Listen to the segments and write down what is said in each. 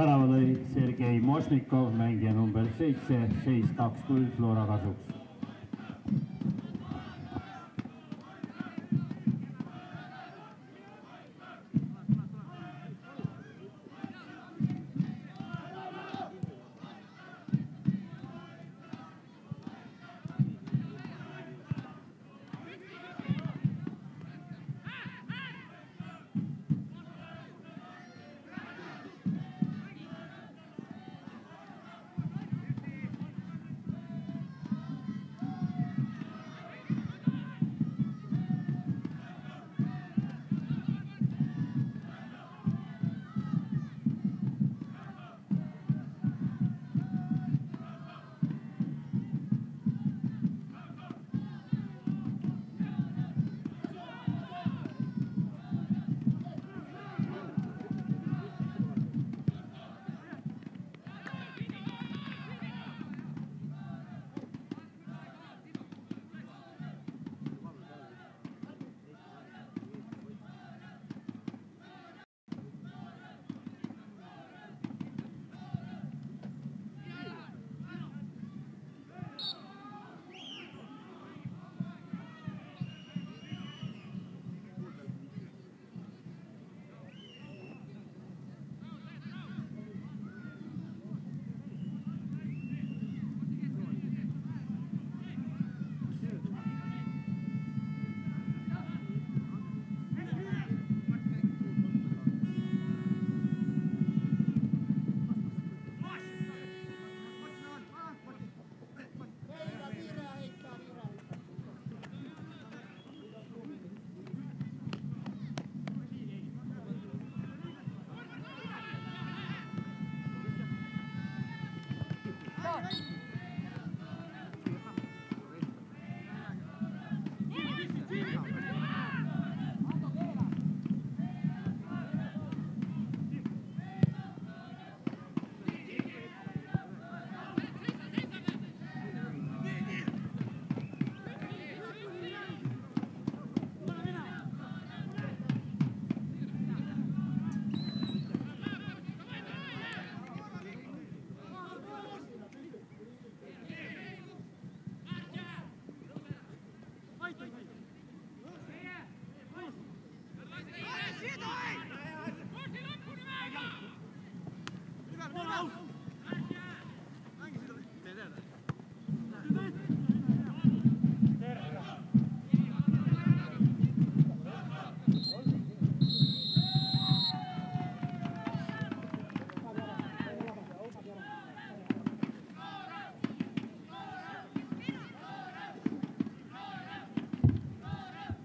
värava lõi Sergei Mosnikov, mängija number 7, 6-2-0 Flora kasuks.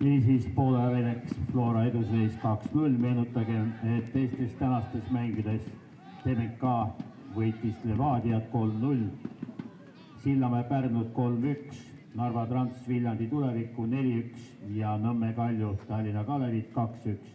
Niisiis poole veneks Flora eduseis 2-0. Meenutage, et teistes tänastes mängides Tammeka võitis Levadiat 3-0, Sillamae Pärnud 3-1, Narva Transviljandi Tuleviku 4-1 ja Nõmme Kalju Tallinna Kalevit 2-1.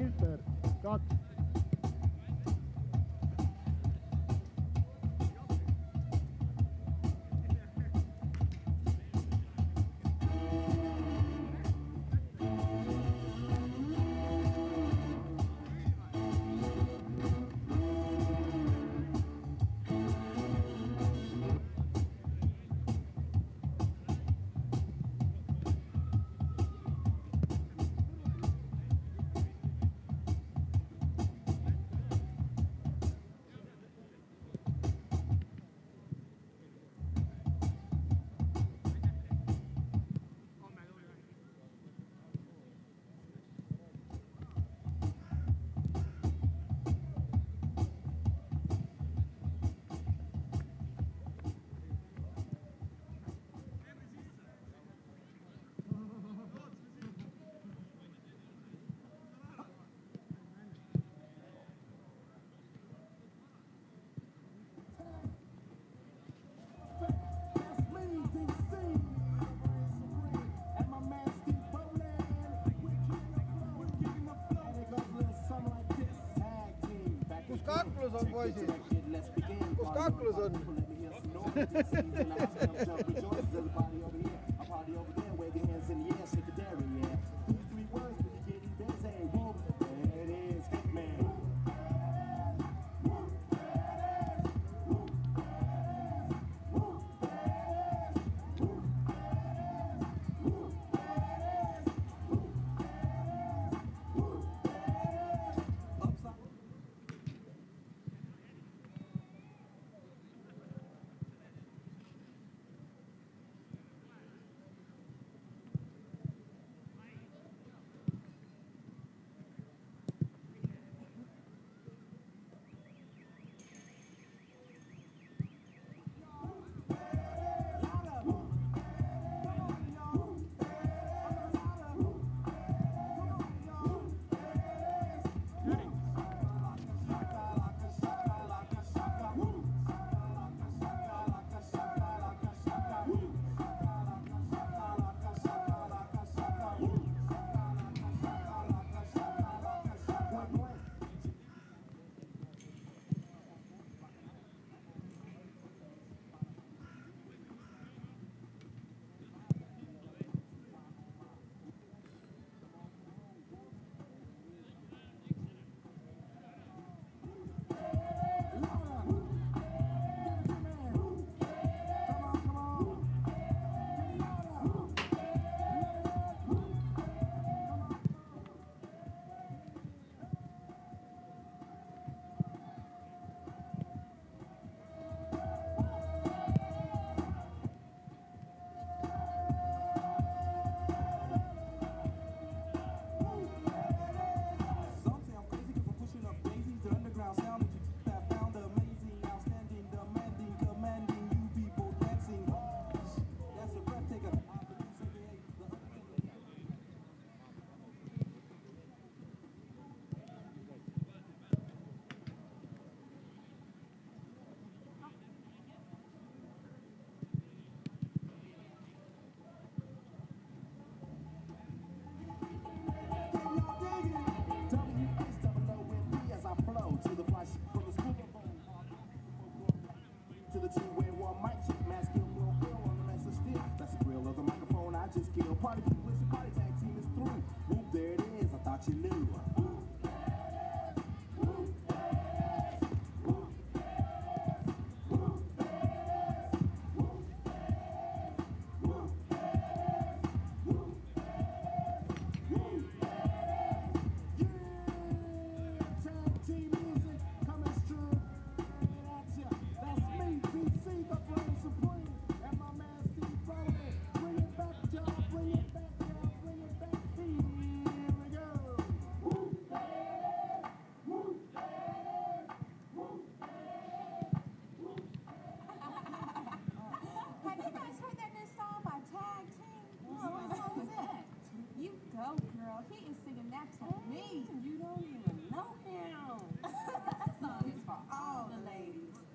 Silter, kaks. Kus kaklus on?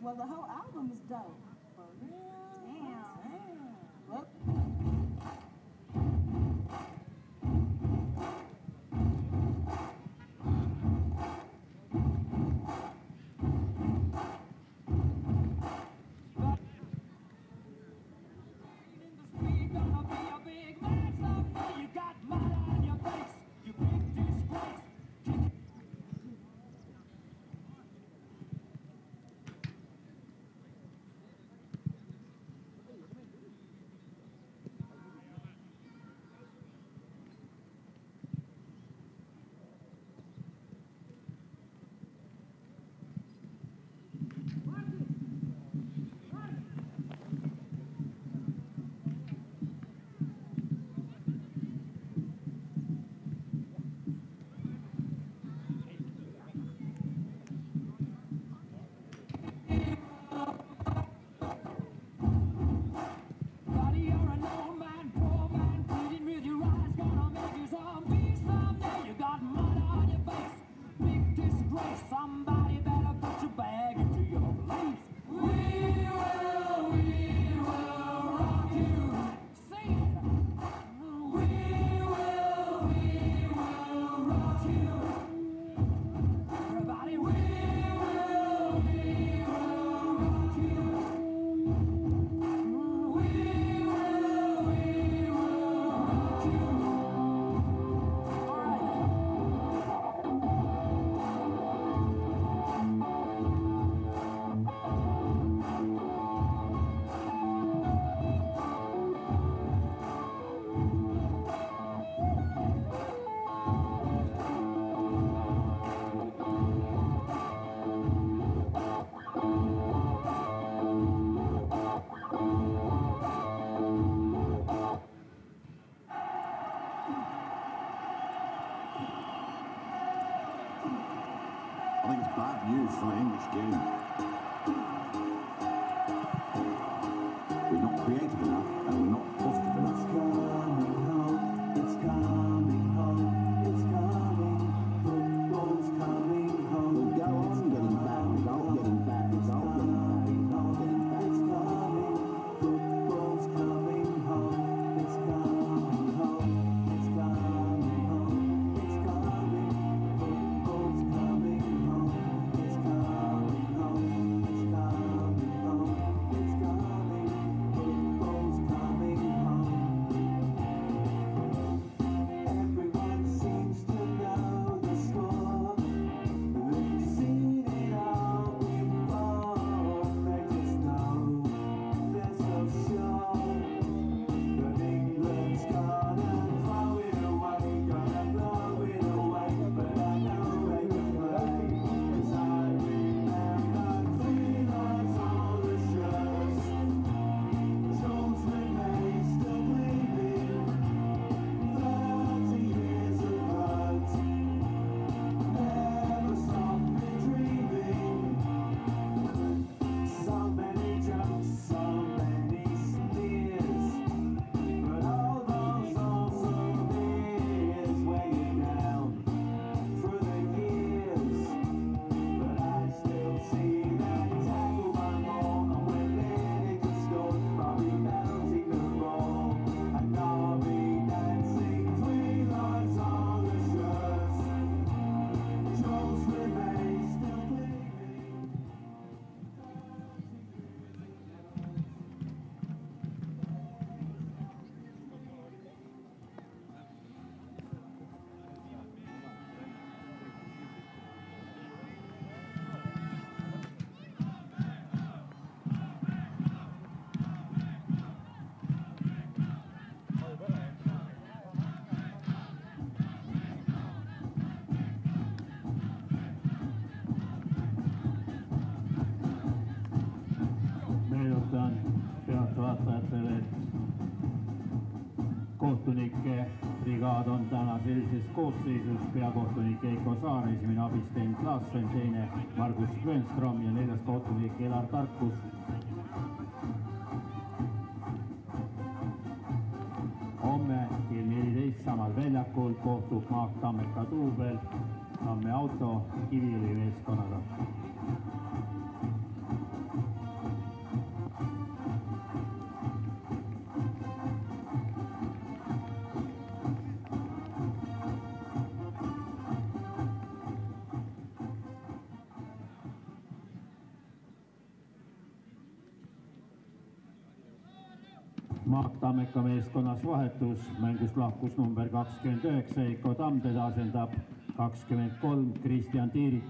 Well, the whole album is dope. For real? Damn. Look. move for an English game. We're not creative enough and we're not positive enough. It's coming home, it's coming home, it's coming. Football's coming home. We'll go on getting back, without getting back, without getting back, getting back. It's coming, football's coming home, it's coming home, it's coming home, it's coming. Football's coming home, it's coming home, it's coming home, it's coming. Football's coming home. Everyone seems to know the score. They've seen it all before. They just know they're so sure that England's gonna blow it away, gonna blow it away. But I know they can play, 'cause I remember three lines on the shirts. Jones remains to believe in 30 years of hurt. Never stop me dreaming. So many jokes, so many sneers, but all those old souvenirs weighing down through the years. But I still see that tackle by Moore, and when Lenny to score, I'll be mounting the ball, and I'll be dancing three lines on the shirts. Jones remains still believing. Meenutan pealt vaatajatele, et kohtunike brigaad on täna sellises koosseisus: peakohtunik Eko Saar, esimene abistent Klaassen, teine Markus Mõnström ja neljas kohtunik Elar Tarkus. Homme kell 14 samal väljakul kohtub maak Tammeka duubel Nõmme auto Kiviõli meeskonnaga. Maak Tammeka meeskonnas vahetus, mängust lahkus number 29 Eiko Tamded, asendab 23 Kristjan Tiirik.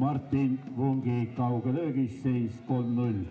Martin Vungi kauge löögis, seis 3-0.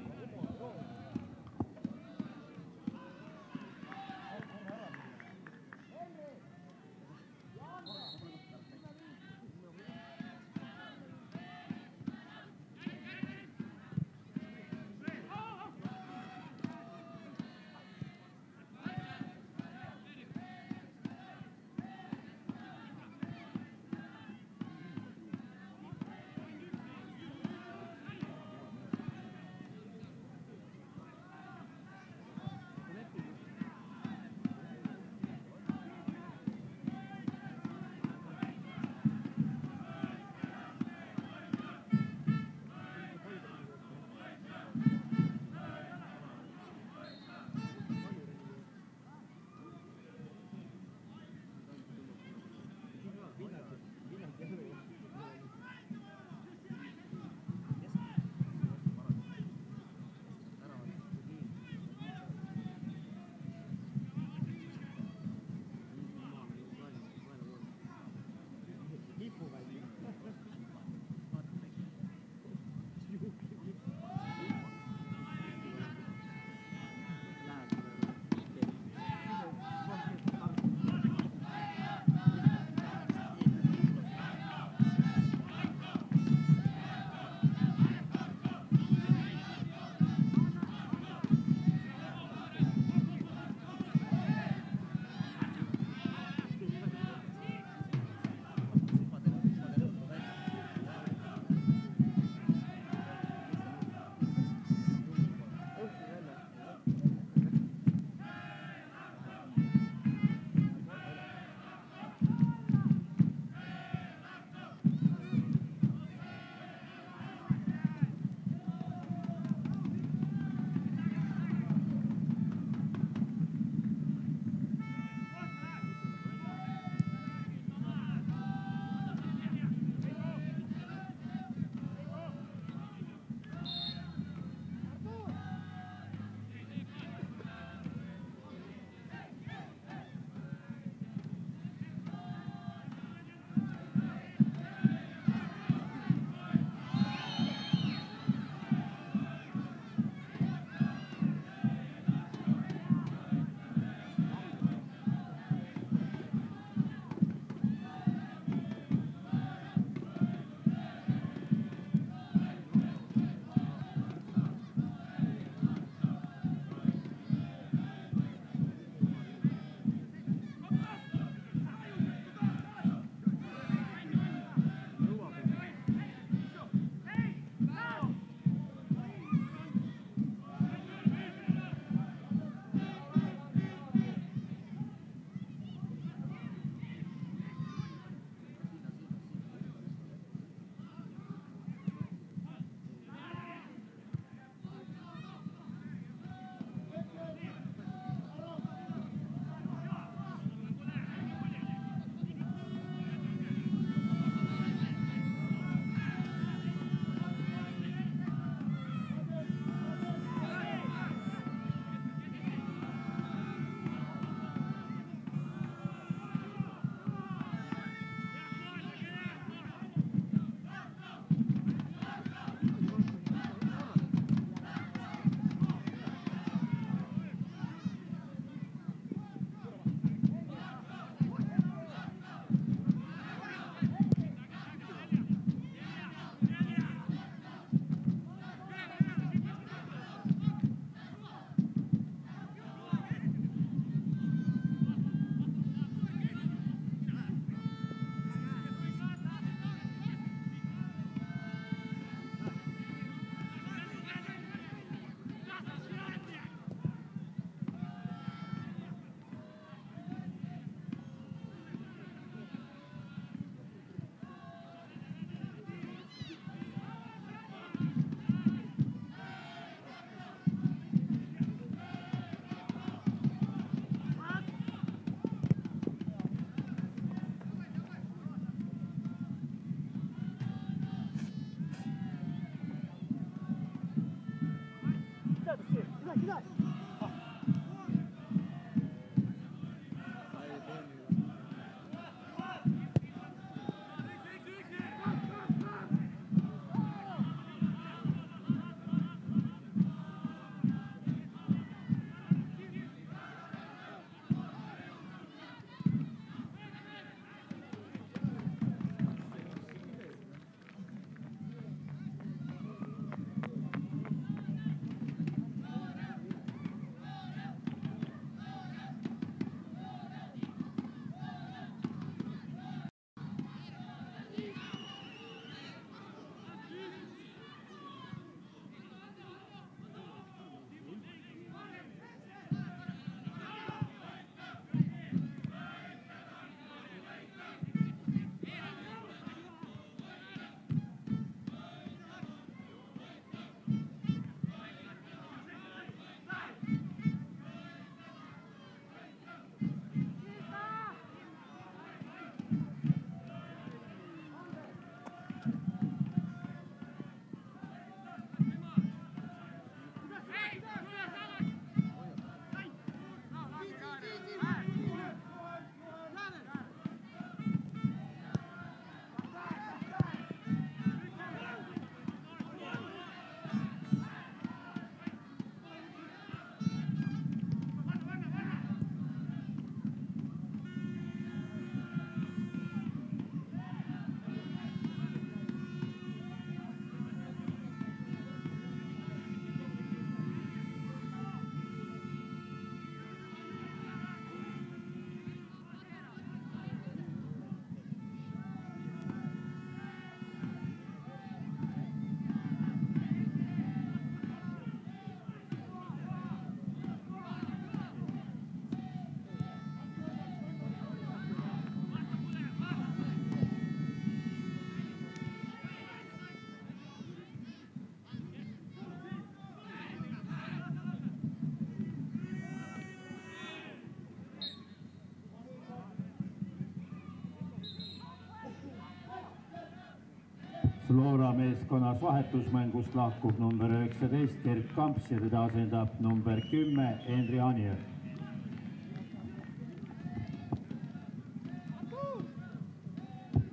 Flora meeskonnas vahetusmängust lahkub number 19 Tirk Kamps ja teda asendab number 10 Endri Anjörg.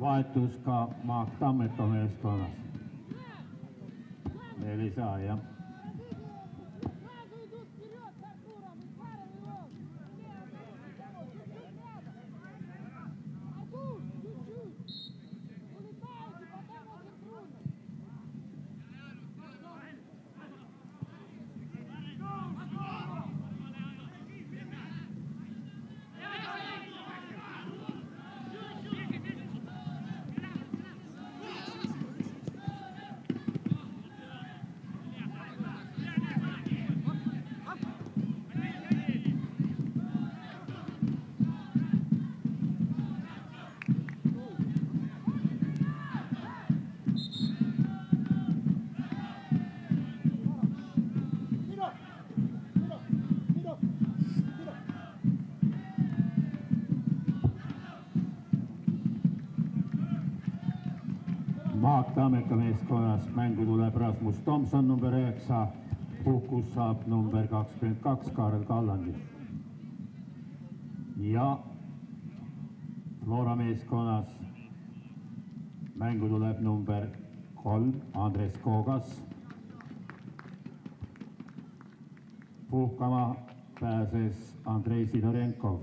Vahetus ka Tammeka meeskonnas. Veel ei saa, jah. Tammeka meeskonnas mängu tuleb Rasmus Tomson number 9, puhkus saab number 22 Karel Kallandi. Ja Flora meeskonnas mängu tuleb number 3 Andres Kogas. Puhkama pääses Andrei Sidorenkov.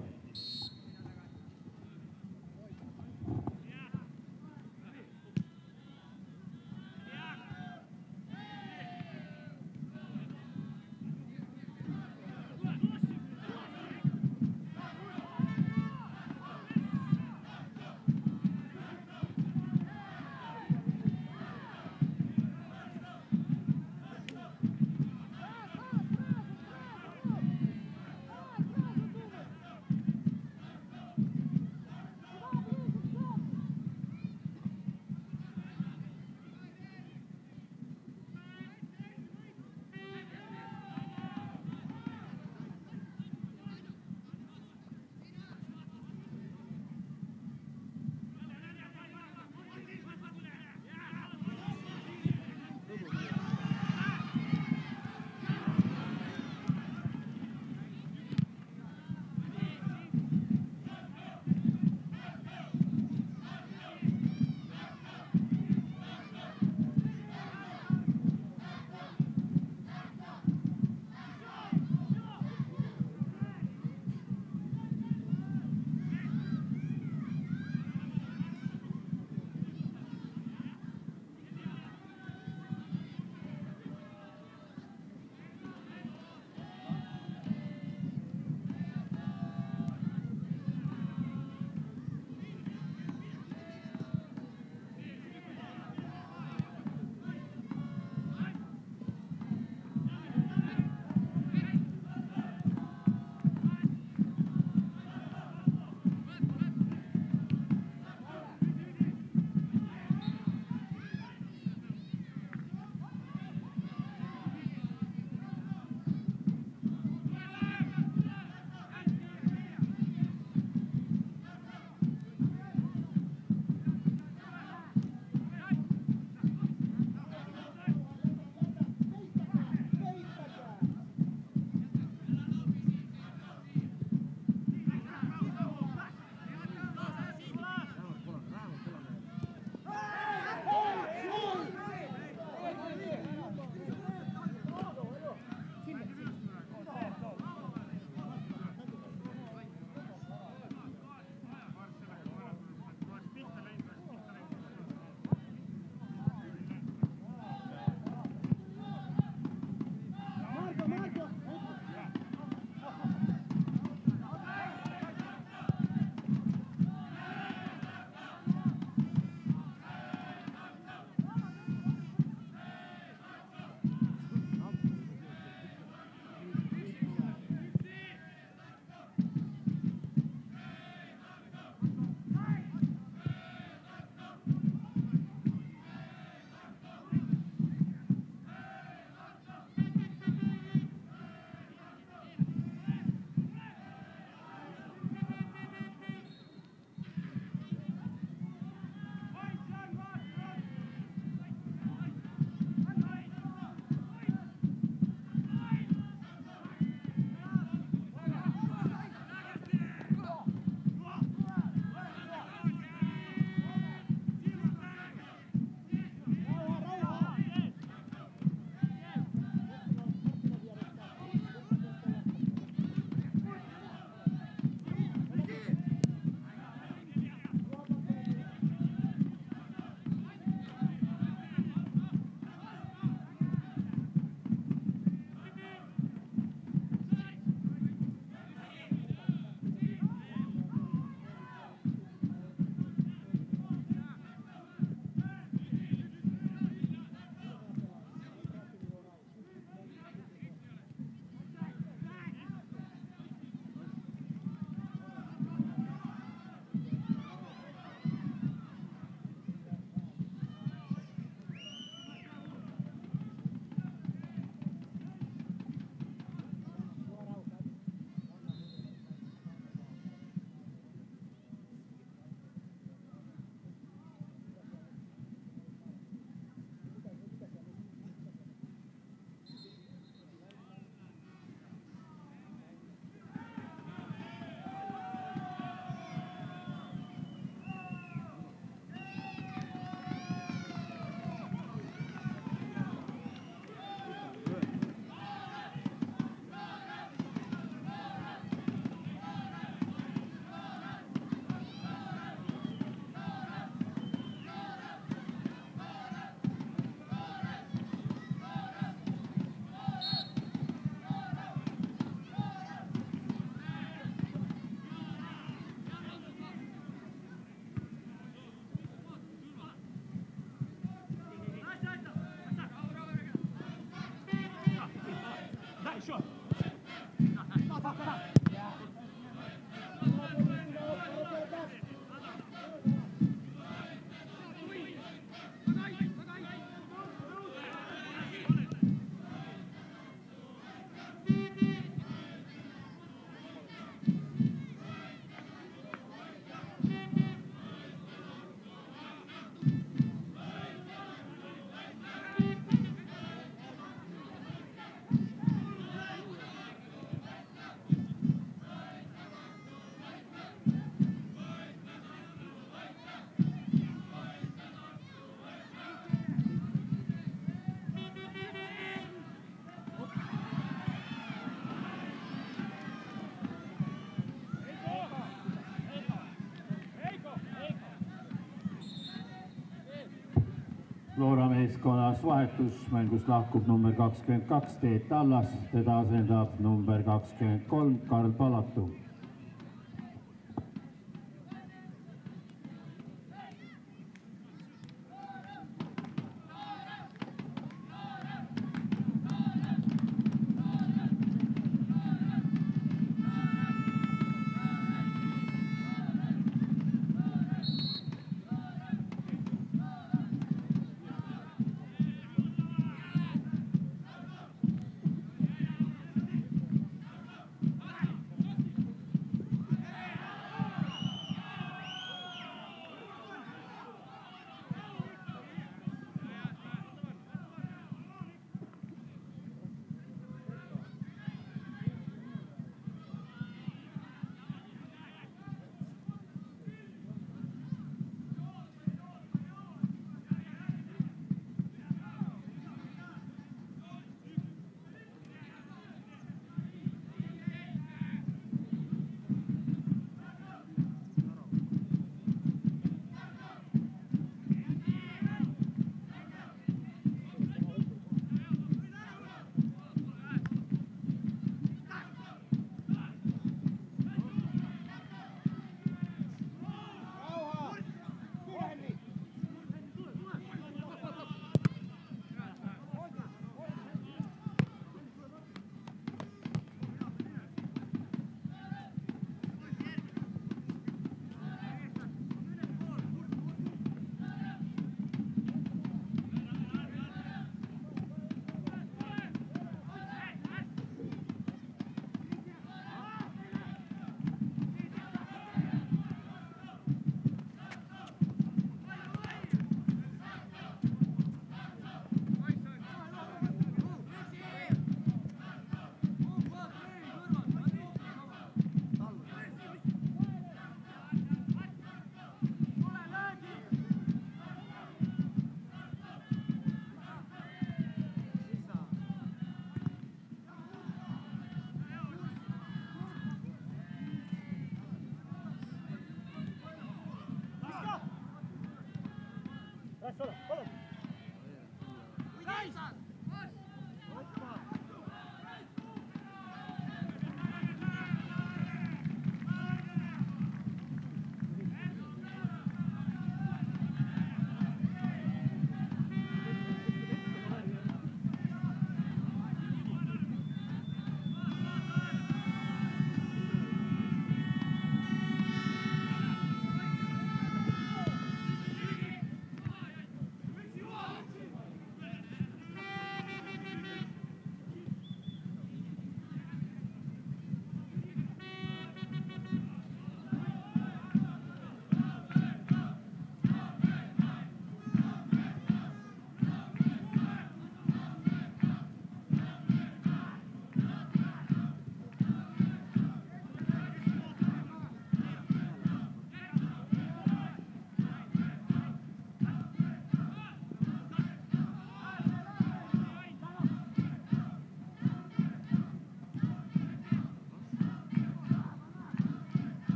Flora meeskonnas vahetusmängus lahkub number 22 Teet Allas, teda asendab number 23 Karl Palatum.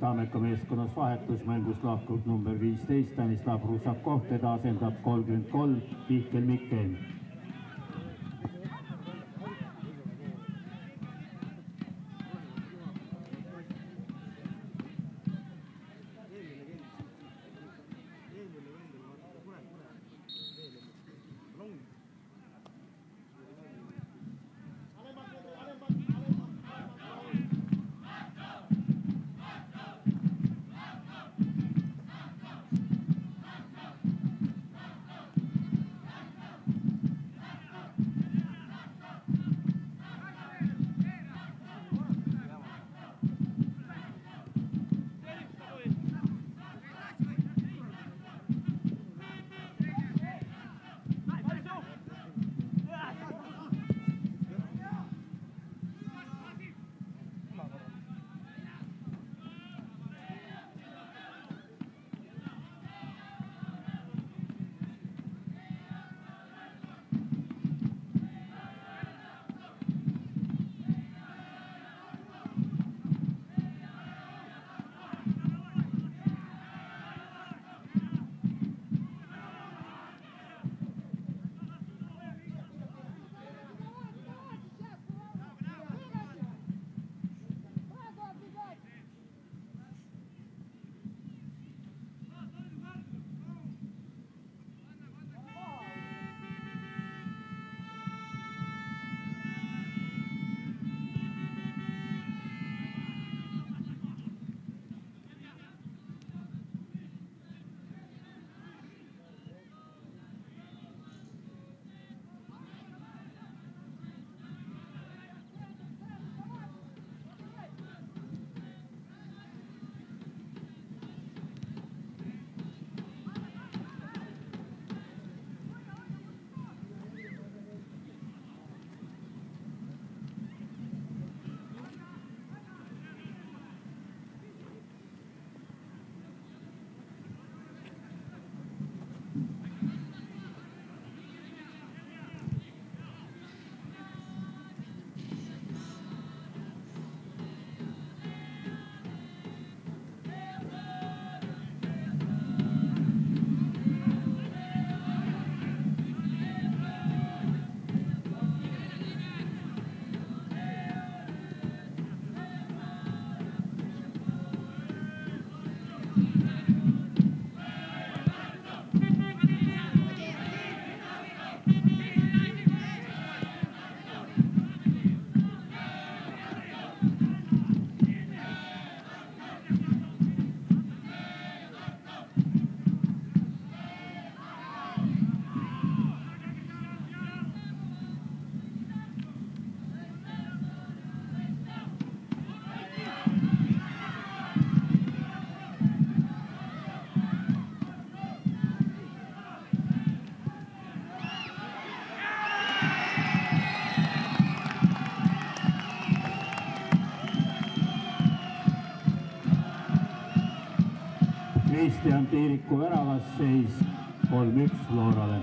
Tammeka meeskonnas vahetusmängus lahkub number 15 Tänis Labru saab koht, teda asendab 33 Kihkel Mikkel. Kristjan Tiiriku väravas seis 3-1 Florale.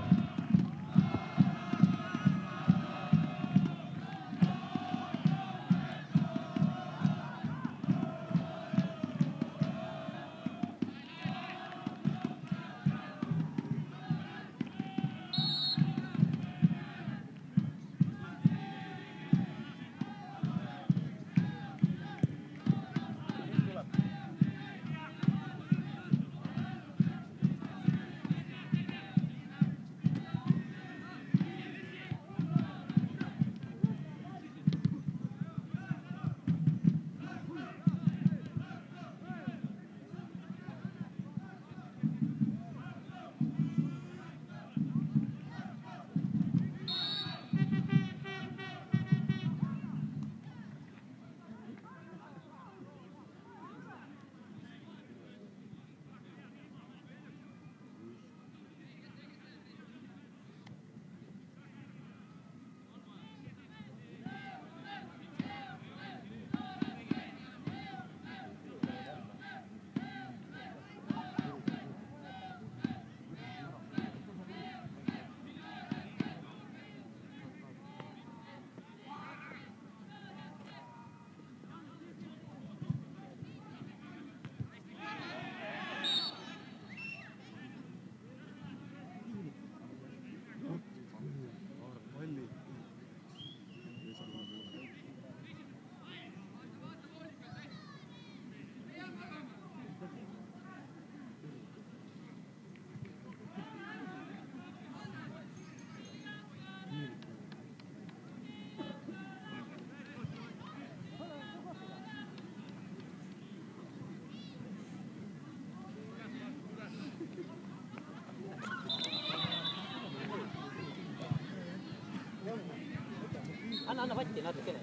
äkki natukene.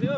Ei,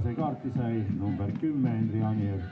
punase kaarti sai number 10 Endri Anjörg.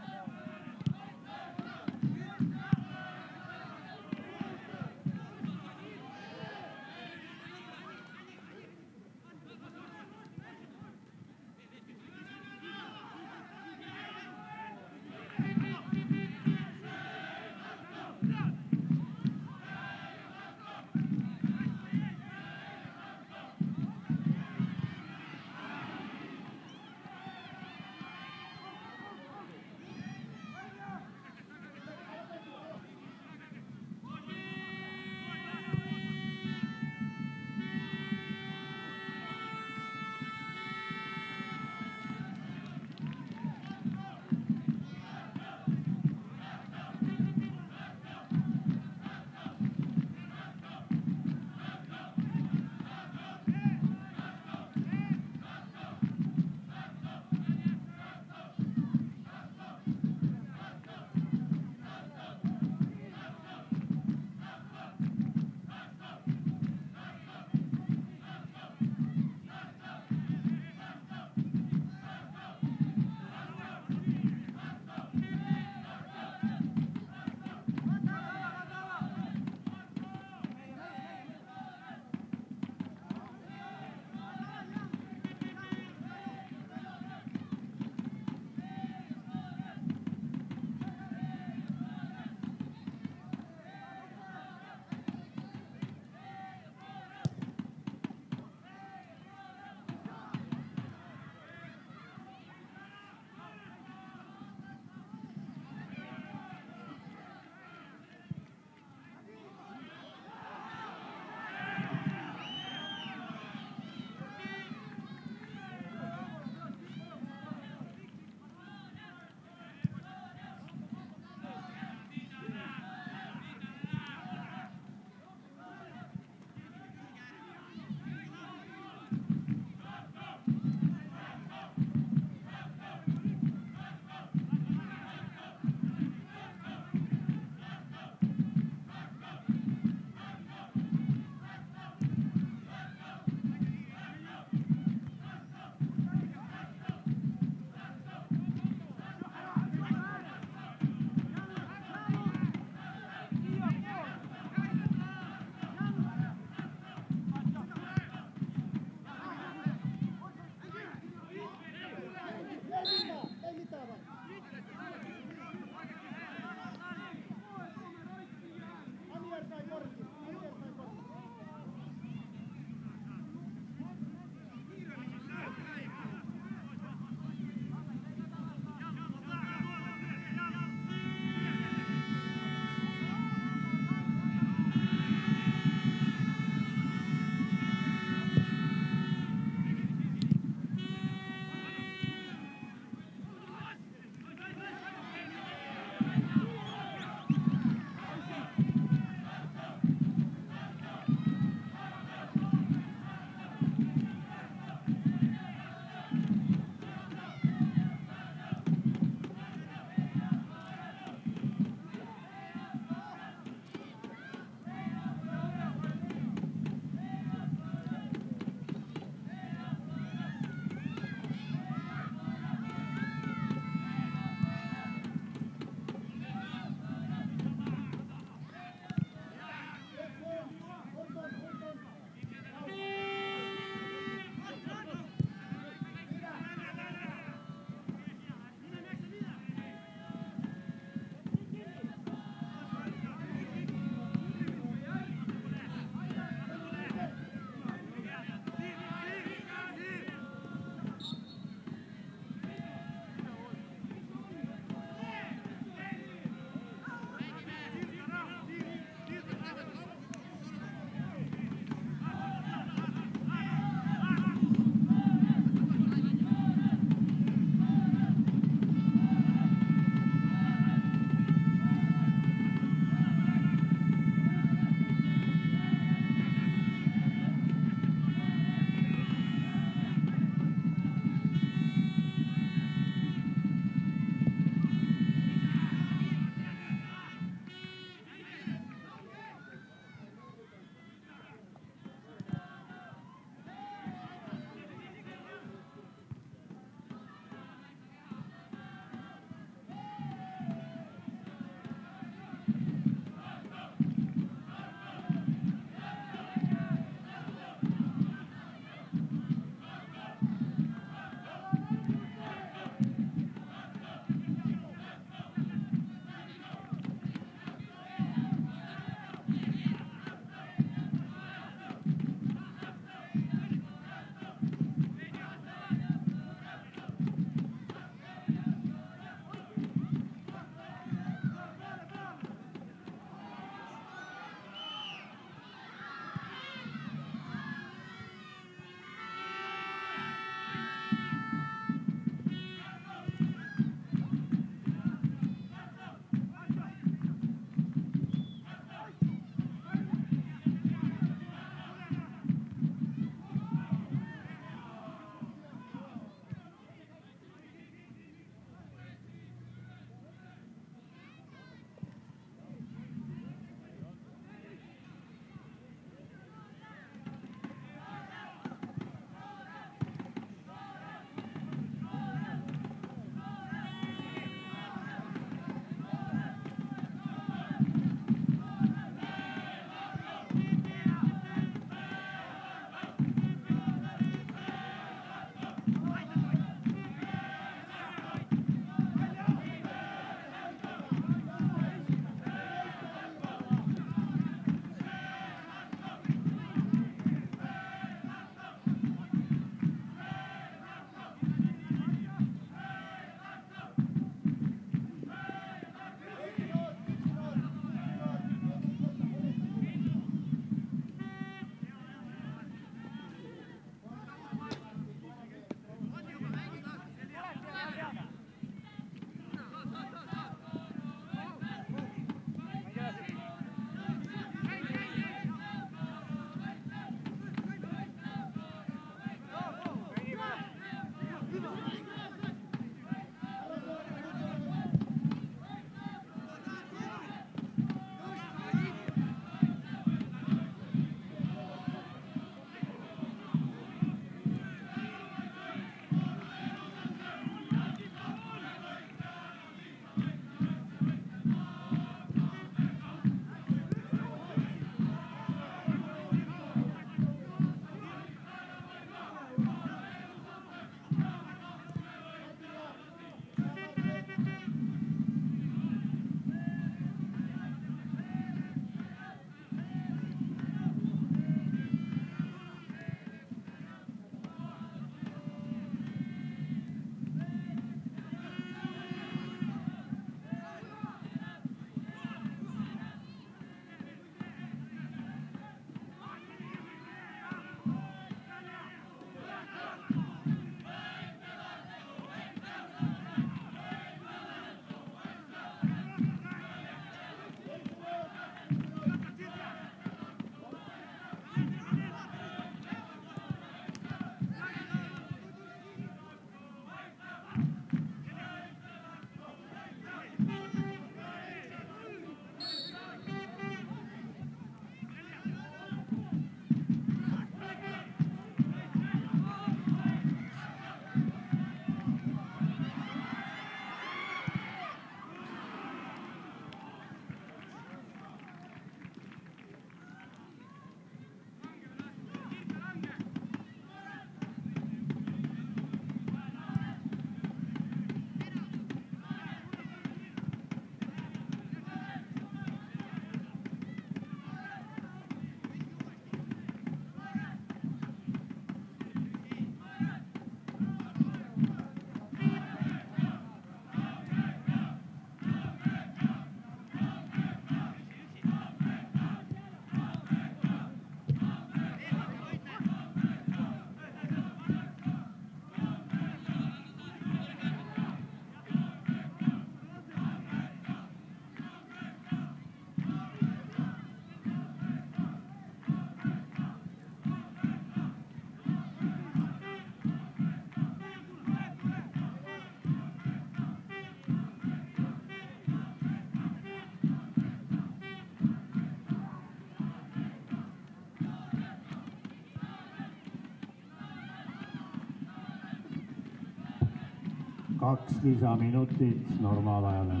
kaks lisaminutit normaalajale.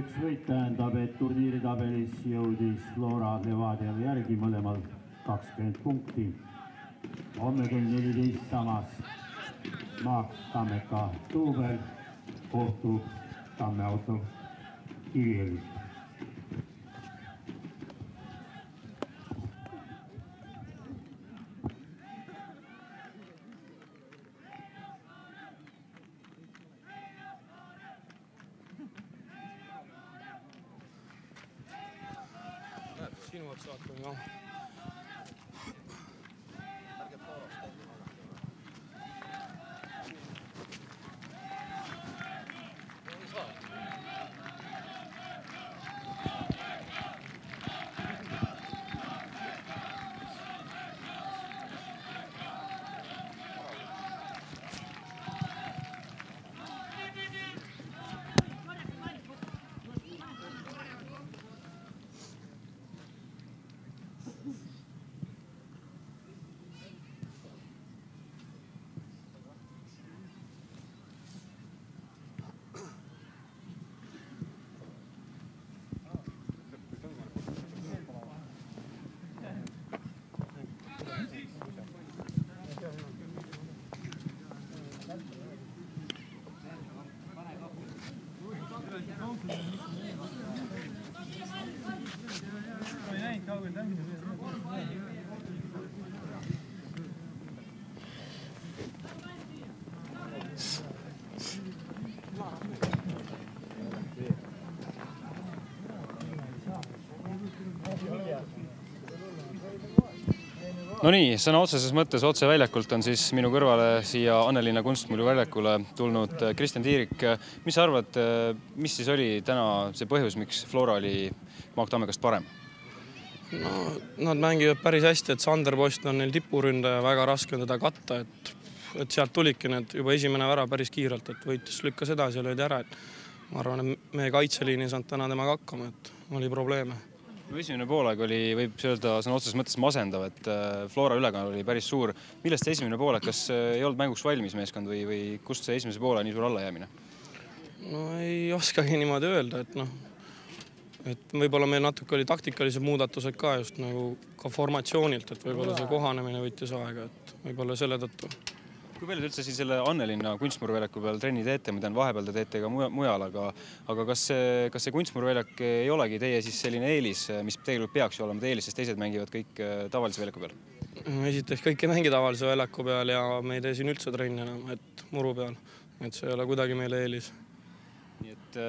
Üks võit tähendab, et turniiritabelis jõudis Flora Levadial järgi mõlemal 20 punkti. Homme kell 14 samas maaks Tammeka Tuubel kohtub Tammeauto Kiviõli. No nii, sõna otseses mõttes otse väljakult on siis minu kõrvale siia Annelinna kunstmuuli väljakule tulnud Kristjan Tiirik. Mis sa arvad, mis siis oli täna see põhjus, miks Flora oli Maak Tammekast parem? No, nad mängivad päris hästi, et Sander post on neil tipuründaja, väga raske on teda katta, et sealt tulidki need juba esimene ära päris kiirelt, et võitis lükkas edasi ja löödi ära. Ma arvan, et meie kaitseliin ei saanud täna temaga hakkama, et oli probleeme. Esimene poolek oli, võib öelda, sõna otseses mõttes masendav, et Flora ülekaal oli päris suur. Millest see esimene poolek, kas ei olnud mänguks valmis meeskond või kust see esimese poole nii suur allajäämine? No ei oskagi niimoodi öelda, et võib-olla meil natuke oli taktikalised muudatused ka just nagu ka formatsioonilt, et võib-olla see kohanemine võttis aega, et võib-olla selle tõttu. Kui palju te üldse siin selle Annelinna kunstmurväljaku peal trenni teete, mida on vahepeal te teete ka mujal, aga kas see kunstmurväljak ei olegi teie siis selline eelis, mis tegelikult peaks olema eelis, sest teised mängivad kõik tavalise väljaku peal? Esiteks kõik ei mängi tavalise väljaku peal ja me ei tee siin üldse trenni enam, et muru peal, et see ei ole kuidagi meile eelis. Nii et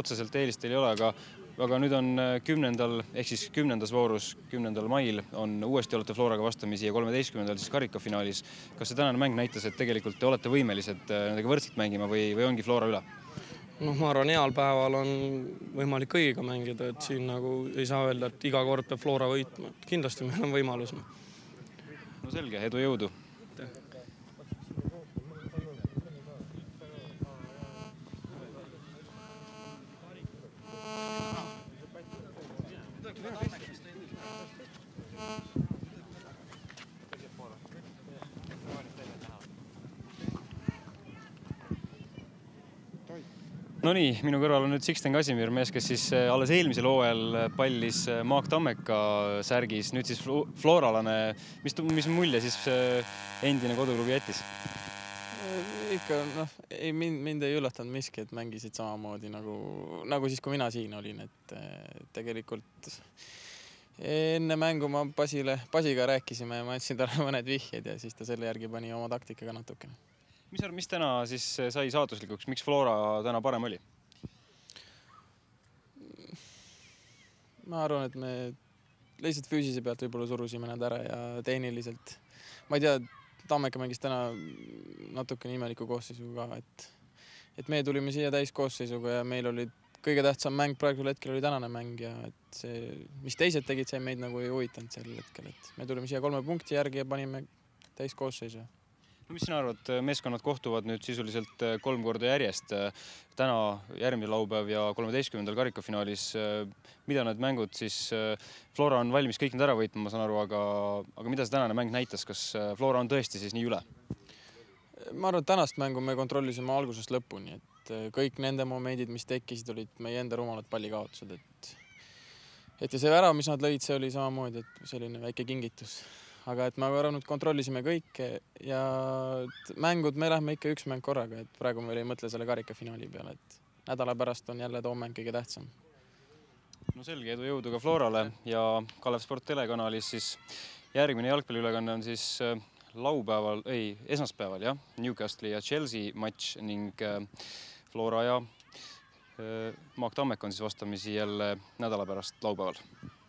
otseselt eelist ei ole, aga nüüd on 10. voorus, 10. mail on uuesti olete Floraga vastamisi ja 13. siis karikafinaalis. Kas see tänane mäng näitas, et tegelikult te olete võimelised nendega võrdselt mängima või ongi Flora üle? Noh, ma arvan, heal päeval on võimalik kõigiga mängida, et siin nagu ei saa öelda, et iga kord peab Flora võitma. Kindlasti meil on võimalus. No selge, edu jõudu! No nii, minu kõrval on nüüd Sixten Kazimir, mees, kes siis alles eelmisel hooajal pallis Tammeka särgis, nüüd siis floralane. Mis mulje siis endine koduklubi jättis? Ikka, noh, mind ei üllatanud miski, et mängisid samamoodi nagu siis, kui mina siin olin. Tegelikult enne mängu ma Pasiga rääkisime ja ma andsin talle mõned vihjed ja siis ta selle järgi pani oma taktikaga natukene. Mis täna siis sai saatuslikuks? Miks Flora täna parem oli? Ma arvan, et me lihtsalt füüsise pealt võib-olla surusime nad ära ja tehniliselt. Ma ei tea, Tammeka mängis täna natukene imeliku koosseisuga, et me tulime siia täiskoosseisuga ja meil oli kõige tähtsam mäng praegusel hetkel oli tänane mäng ja et see, mis teised tegid, see meid nagu ei huvitanud sel hetkel. Me tulime siia 3 punkti järgi ja panime täiskoosseisu. Mis sina arvad, meeskonnad kohtuvad nüüd sisuliselt 3 korda järjest täna, järgmine laupäev ja 13. karikafinaalis. Mida need mängud siis, Flora on valmis kõik nüüd ära võitma, ma saan aru, aga mida see tänane mäng näitas? Kas Flora on tõesti siis nii üle? Ma arvan, et tänast mängu me kontrollisime algusest lõpuni. Kõik nende momendid, mis tekkisid, olid meie enda rumalad pallikaotused. Ja see värav, mis nad lõid, see oli samamoodi selline väike kingitus. Aga et me nüüd kontrollisime kõike ja mängud me lähme ikka 1 mäng korraga, et praegu me ei mõtle selle karikafinaali peale, et nädala pärast on jälle too mäng kõige tähtsam. No selge, edu jõudu ka Florale ja Kalev Sport telekanalis siis järgmine jalgpalliülekanne on siis laupäeval, ei, esmaspäeval, jah, Newcastle'i ja Chelsea match ning Flora ja Tammeka on siis vastamisi jälle nädala pärast laupäeval.